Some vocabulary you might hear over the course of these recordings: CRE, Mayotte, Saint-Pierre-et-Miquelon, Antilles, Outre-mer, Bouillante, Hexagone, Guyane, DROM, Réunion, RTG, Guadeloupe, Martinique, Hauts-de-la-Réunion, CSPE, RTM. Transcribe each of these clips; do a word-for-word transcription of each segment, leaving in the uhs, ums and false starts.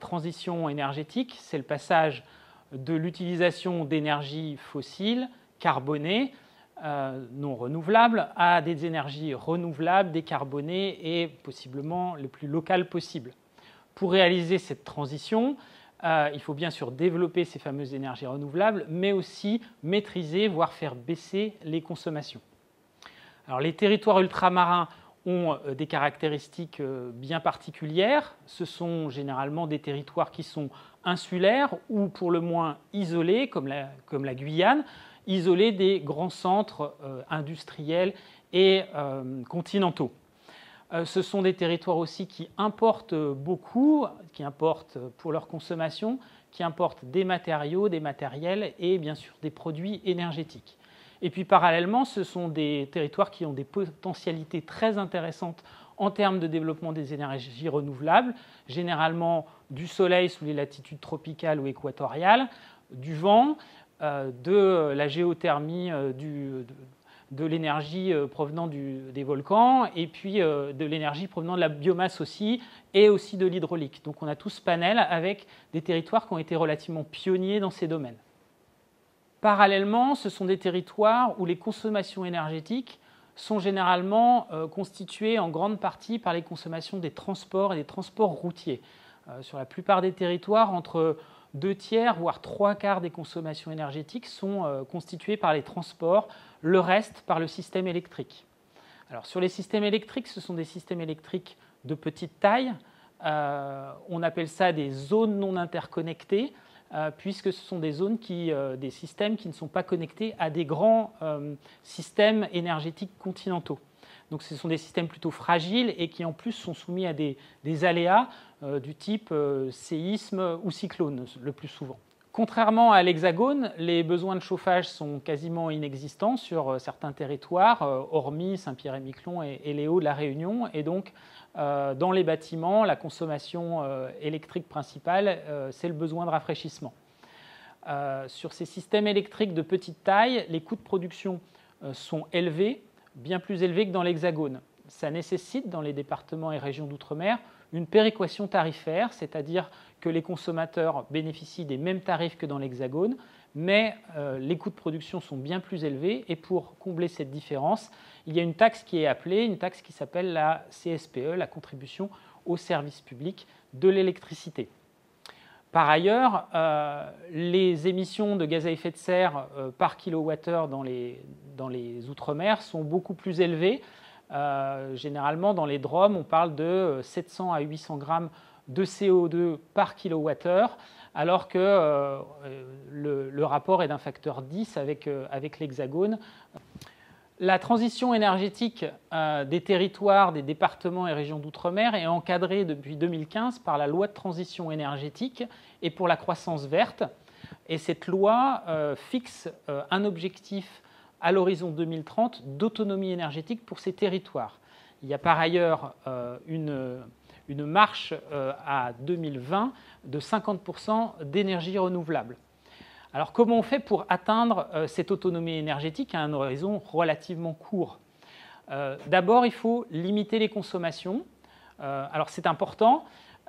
transition énergétique, c'est le passage de l'utilisation d'énergies fossiles, carbonées, euh, non renouvelables, à des énergies renouvelables, décarbonées et possiblement le plus local possible. Pour réaliser cette transition, euh, il faut bien sûr développer ces fameuses énergies renouvelables, mais aussi maîtriser, voire faire baisser les consommations. Alors, les territoires ultramarins ont des caractéristiques bien particulières. Ce sont généralement des territoires qui sont insulaires ou pour le moins isolés, comme la, comme la Guyane, isolés des grands centres euh, industriels et euh, continentaux. Euh, ce sont des territoires aussi qui importent beaucoup, qui importent pour leur consommation, qui importent des matériaux, des matériels et bien sûr des produits énergétiques. Et puis parallèlement, ce sont des territoires qui ont des potentialités très intéressantes en termes de développement des énergies renouvelables, généralement du soleil sous les latitudes tropicales ou équatoriales, du vent, euh, de la géothermie, euh, du, de, de l'énergie euh, provenant du, des volcans, et puis euh, de l'énergie provenant de la biomasse aussi, et aussi de l'hydraulique. Donc on a tout ce panel avec des territoires qui ont été relativement pionniers dans ces domaines. Parallèlement, ce sont des territoires où les consommations énergétiques sont généralement euh, constituées en grande partie par les consommations des transports et des transports routiers. Euh, sur la plupart des territoires, entre deux tiers, voire trois quarts des consommations énergétiques sont euh, constituées par les transports, le reste par le système électrique. Alors, sur les systèmes électriques, ce sont des systèmes électriques de petite taille. Euh, on appelle ça des zones non interconnectées, puisque ce sont des zones, qui, des systèmes qui ne sont pas connectés à des grands euh, systèmes énergétiques continentaux. Donc ce sont des systèmes plutôt fragiles et qui en plus sont soumis à des, des aléas euh, du type euh, séisme ou cyclone le plus souvent. Contrairement à l'Hexagone, les besoins de chauffage sont quasiment inexistants sur certains territoires, euh, hormis Saint-Pierre-et-Miquelon et, et les Hauts-de-la-Réunion, et donc Euh, dans les bâtiments, la consommation euh, électrique principale, euh, c'est le besoin de rafraîchissement. Euh, sur ces systèmes électriques de petite taille, les coûts de production euh, sont élevés, bien plus élevés que dans l'Hexagone. Ça nécessite, dans les départements et régions d'outre-mer, une péréquation tarifaire, c'est-à-dire que les consommateurs bénéficient des mêmes tarifs que dans l'Hexagone, mais euh, les coûts de production sont bien plus élevés et pour combler cette différence, il y a une taxe qui est appelée, une taxe qui s'appelle la C S P E, la contribution au service public de l'électricité. Par ailleurs, euh, les émissions de gaz à effet de serre euh, par kilowattheure dans les, dans les outre-mer sont beaucoup plus élevées. Euh, généralement, dans les D R O M, on parle de sept cents à huit cents grammes de C O deux par kilowattheure, alors que euh, le, le rapport est d'un facteur dix avec, euh, avec l'Hexagone. La transition énergétique euh, des territoires, des départements et régions d'outre-mer est encadrée depuis deux mille quinze par la loi de transition énergétique et pour la croissance verte. Et cette loi euh, fixe euh, un objectif à l'horizon deux mille trente d'autonomie énergétique pour ces territoires. Il y a par ailleurs euh, une... une marche euh, à deux mille vingt de cinquante pour cent d'énergie renouvelable. Alors comment on fait pour atteindre euh, cette autonomie énergétique à un horizon relativement court? euh, D'abord, il faut limiter les consommations. Euh, alors c'est important,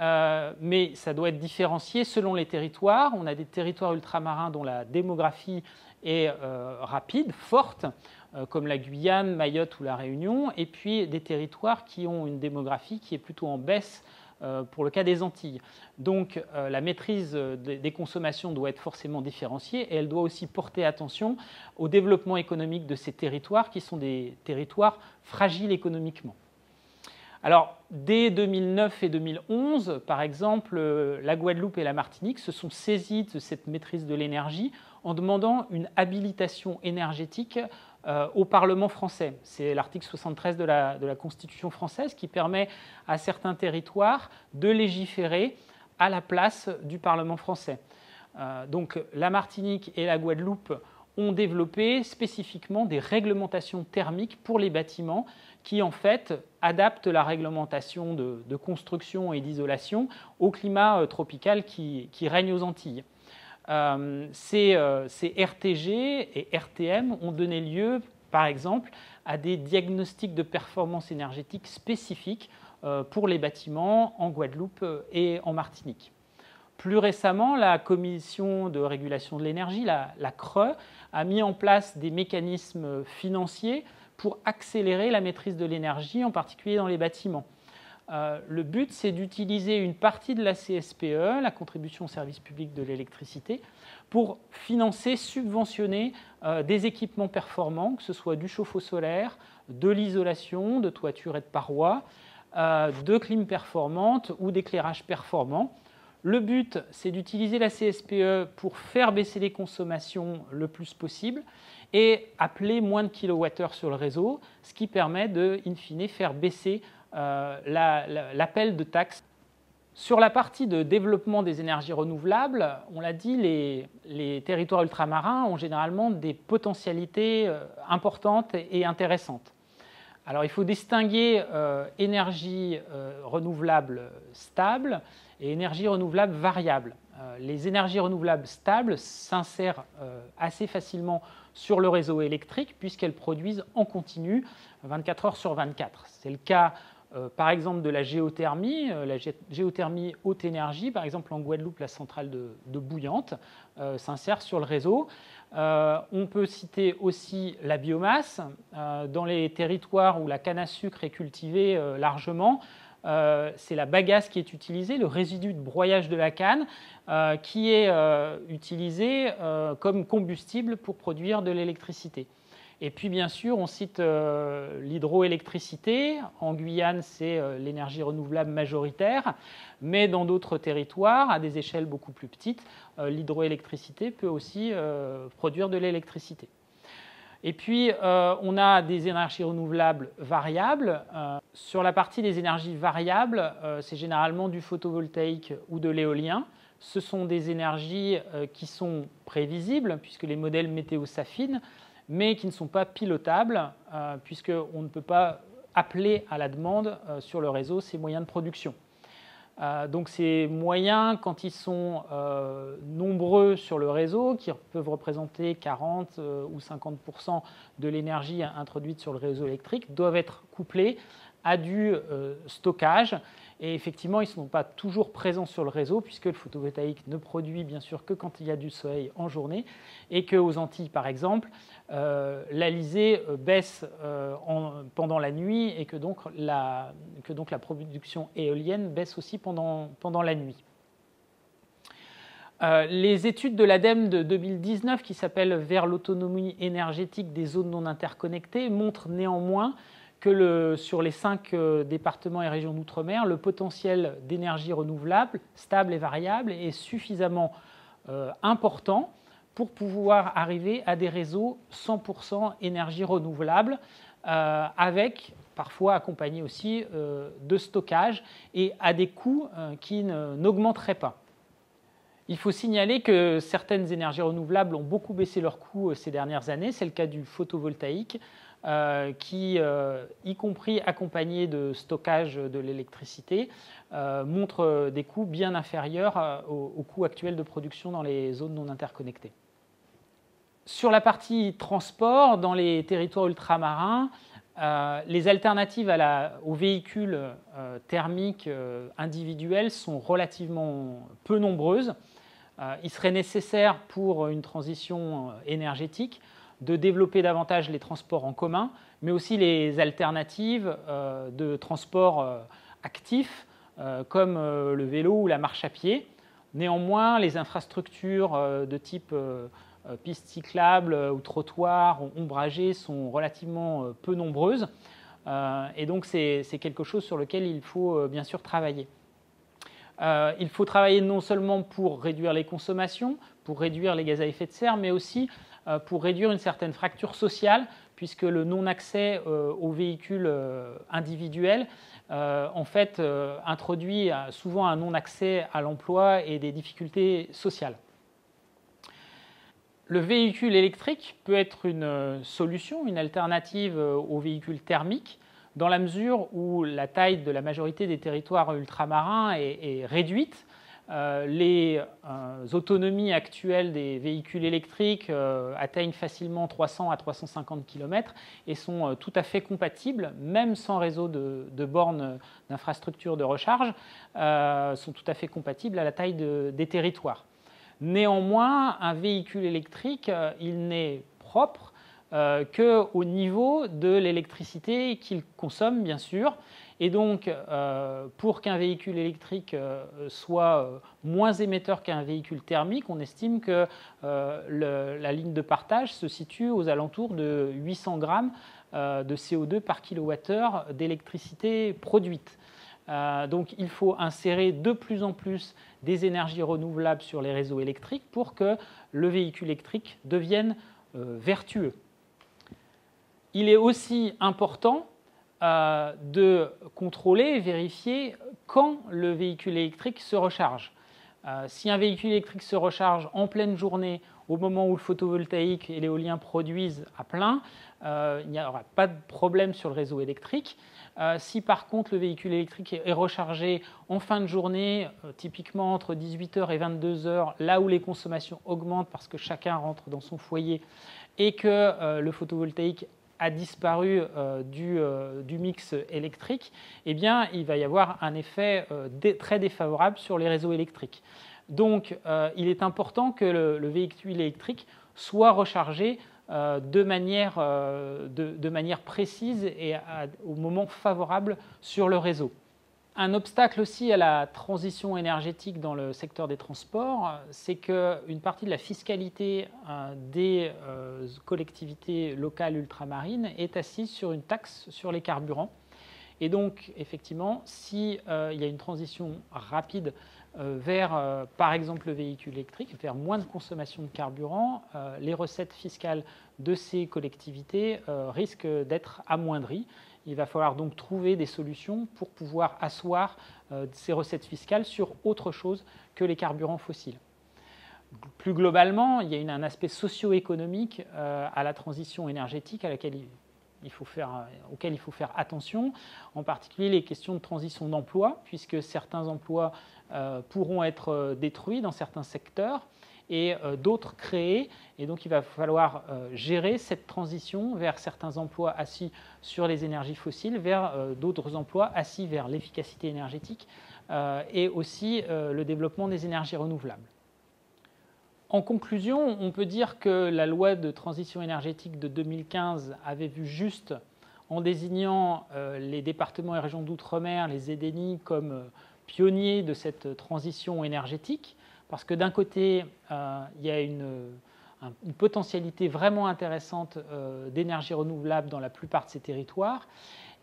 euh, mais ça doit être différencié selon les territoires. On a des territoires ultramarins dont la démographie est euh, rapide, forte, comme la Guyane, Mayotte ou la Réunion, et puis des territoires qui ont une démographie qui est plutôt en baisse pour le cas des Antilles. Donc la maîtrise des consommations doit être forcément différenciée et elle doit aussi porter attention au développement économique de ces territoires qui sont des territoires fragiles économiquement. Alors dès deux mille neuf et deux mille onze, par exemple, la Guadeloupe et la Martinique se sont saisies de cette maîtrise de l'énergie en demandant une habilitation énergétique au Parlement français. C'est l'article soixante-treize de la, de la Constitution française qui permet à certains territoires de légiférer à la place du Parlement français. Euh, donc la Martinique et la Guadeloupe ont développé spécifiquement des réglementations thermiques pour les bâtiments qui en fait adaptent la réglementation de, de construction et d'isolation au climat euh, tropical qui, qui règne aux Antilles. Euh, ces, euh, ces R T G et R T M ont donné lieu, par exemple, à des diagnostics de performance énergétique spécifiques euh, pour les bâtiments en Guadeloupe et en Martinique. Plus récemment, la Commission de régulation de l'énergie, la, la C R E, a mis en place des mécanismes financiers pour accélérer la maîtrise de l'énergie, en particulier dans les bâtiments. Euh, le but, c'est d'utiliser une partie de la C S P E, la contribution au service public de l'électricité, pour financer, subventionner euh, des équipements performants, que ce soit du chauffe-eau solaire, de l'isolation, de toiture et de parois, euh, de clim performante ou d'éclairage performant. Le but, c'est d'utiliser la C S P E pour faire baisser les consommations le plus possible et appeler moins de kilowattheures sur le réseau, ce qui permet de, in fine, faire baisser euh, la, la, l'appel de taxes. Sur la partie de développement des énergies renouvelables, on l'a dit, les, les territoires ultramarins ont généralement des potentialités importantes et intéressantes. Alors, il faut distinguer euh, énergie euh, renouvelable stable et énergie renouvelable variable. Euh, les énergies renouvelables stables s'insèrent euh, assez facilement sur le réseau électrique puisqu'elles produisent en continu vingt-quatre heures sur vingt-quatre. C'est le cas euh, par exemple de la géothermie, euh, la gé géothermie haute énergie, par exemple en Guadeloupe, la centrale de, de Bouillante euh, s'insère sur le réseau. Euh, on peut citer aussi la biomasse. Euh, dans les territoires où la canne à sucre est cultivée euh, largement, Euh, c'est la bagasse qui est utilisée, le résidu de broyage de la canne, euh, qui est euh, utilisé euh, comme combustible pour produire de l'électricité. Et puis bien sûr, on cite euh, l'hydroélectricité. En Guyane, c'est euh, l'énergie renouvelable majoritaire, mais dans d'autres territoires, à des échelles beaucoup plus petites, euh, l'hydroélectricité peut aussi euh, produire de l'électricité. Et puis, euh, on a des énergies renouvelables variables. Euh, sur la partie des énergies variables, euh, c'est généralement du photovoltaïque ou de l'éolien. Ce sont des énergies euh, qui sont prévisibles, puisque les modèles météo s'affinent, mais qui ne sont pas pilotables, euh, puisqu'on ne peut pas appeler à la demande euh, sur le réseau ces moyens de production. Euh, donc ces moyens, quand ils sont euh, nombreux sur le réseau, qui peuvent représenter quarante euh, ou cinquante pour cent de l'énergie introduite sur le réseau électrique, doivent être couplés à du euh, stockage. Et effectivement, ils ne sont pas toujours présents sur le réseau, puisque le photovoltaïque ne produit bien sûr que quand il y a du soleil en journée, et qu'aux Antilles, par exemple, euh, l'alizé baisse euh, en, pendant la nuit, et que donc, la, que donc la production éolienne baisse aussi pendant, pendant la nuit. Euh, les études de l'ADEME de deux mille dix-neuf, qui s'appellent « Vers l'autonomie énergétique des zones non interconnectées », montrent néanmoins que le, sur les cinq euh, départements et régions d'outre-mer, le potentiel d'énergie renouvelable, stable et variable, est suffisamment euh, important pour pouvoir arriver à des réseaux cent pour cent énergie renouvelable, euh, avec parfois accompagné aussi euh, de stockage et à des coûts euh, qui n'augmenteraient pas. Il faut signaler que certaines énergies renouvelables ont beaucoup baissé leurs coûts euh, ces dernières années. C'est le cas du photovoltaïque, Euh, qui, euh, y compris accompagné de stockage de l'électricité, euh, montre des coûts bien inférieurs euh, aux, aux coûts actuels de production dans les zones non interconnectées. Sur la partie transport, dans les territoires ultramarins, euh, les alternatives à la, aux véhicules euh, thermiques euh, individuels sont relativement peu nombreuses. Euh, il serait nécessaire pour une transition énergétique de développer davantage les transports en commun, mais aussi les alternatives euh, de transports euh, actifs, euh, comme euh, le vélo ou la marche à pied. Néanmoins, les infrastructures euh, de type euh, pistes cyclables euh, ou trottoirs ombragés sont relativement euh, peu nombreuses, euh, et donc c'est quelque chose sur lequel il faut euh, bien sûr travailler. Euh, il faut travailler non seulement pour réduire les consommations, pour réduire les gaz à effet de serre, mais aussi pour réduire une certaine fracture sociale, puisque le non-accès euh, aux véhicules euh, individuels euh, en fait euh, introduit souvent un non-accès à l'emploi et des difficultés sociales. Le véhicule électrique peut être une solution, une alternative aux véhicules thermiques, dans la mesure où la taille de la majorité des territoires ultramarins est, est réduite. Euh, les euh, autonomies actuelles des véhicules électriques euh, atteignent facilement trois cents à trois cent cinquante kilomètres et sont euh, tout à fait compatibles, même sans réseau de, de bornes d'infrastructures de recharge, euh, sont tout à fait compatibles à la taille de, des territoires. Néanmoins, un véhicule électrique, euh, il n'est propre euh, qu'au niveau de l'électricité qu'il consomme, bien sûr. Et donc, euh, pour qu'un véhicule électrique euh, soit euh, moins émetteur qu'un véhicule thermique, on estime que euh, le, la ligne de partage se situe aux alentours de huit cents grammes euh, de C O deux par kilowattheure d'électricité produite. Euh, donc, il faut insérer de plus en plus des énergies renouvelables sur les réseaux électriques pour que le véhicule électrique devienne euh, vertueux. Il est aussi important de contrôler et vérifier quand le véhicule électrique se recharge. Euh, si un véhicule électrique se recharge en pleine journée, au moment où le photovoltaïque et l'éolien produisent à plein, euh, il n'y aura pas de problème sur le réseau électrique. Euh, si par contre le véhicule électrique est rechargé en fin de journée, euh, typiquement entre dix-huit heures et vingt-deux heures, là où les consommations augmentent parce que chacun rentre dans son foyer et que euh, le photovoltaïque a disparu euh, du, euh, du mix électrique, eh bien, il va y avoir un effet euh, dé très défavorable sur les réseaux électriques. Donc, euh, il est important que le, le véhicule électrique soit rechargé euh, de, manière, euh, de, de manière précise et à, au moment favorable sur le réseau. Un obstacle aussi à la transition énergétique dans le secteur des transports, c'est qu'une partie de la fiscalité des collectivités locales ultramarines est assise sur une taxe sur les carburants. Et donc, effectivement, s'il y a une transition rapide vers, par exemple, le véhicule électrique, vers moins de consommation de carburant, les recettes fiscales de ces collectivités risquent d'être amoindries. Il va falloir donc trouver des solutions pour pouvoir asseoir euh, ces recettes fiscales sur autre chose que les carburants fossiles. Plus globalement, il y a une, un aspect socio-économique euh, à la transition énergétique à laquelle il, il faut faire, euh, auquel il faut faire attention, en particulier les questions de transition d'emploi, puisque certains emplois euh, pourront être euh, détruits dans certains secteurs et euh, d'autres créés. Et donc, il va falloir euh, gérer cette transition vers certains emplois assis sur les énergies fossiles, vers euh, d'autres emplois assis vers l'efficacité énergétique euh, et aussi euh, le développement des énergies renouvelables. En conclusion, on peut dire que la loi de transition énergétique de deux mille quinze avait vu juste en désignant euh, les départements et régions d'outre-mer, les E D N I, comme euh, pionniers de cette transition énergétique. Parce que d'un côté, euh, il y a une, une potentialité vraiment intéressante euh, d'énergie renouvelable dans la plupart de ces territoires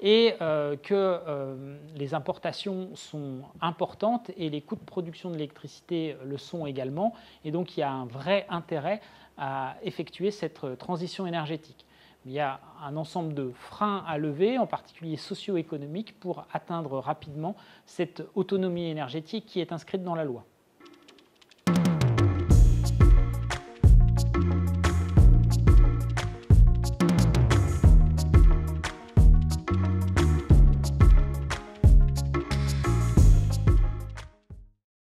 et euh, que euh, les importations sont importantes et les coûts de production de l'électricité le sont également. Et donc, il y a un vrai intérêt à effectuer cette transition énergétique. Il y a un ensemble de freins à lever, en particulier socio-économiques, pour atteindre rapidement cette autonomie énergétique qui est inscrite dans la loi.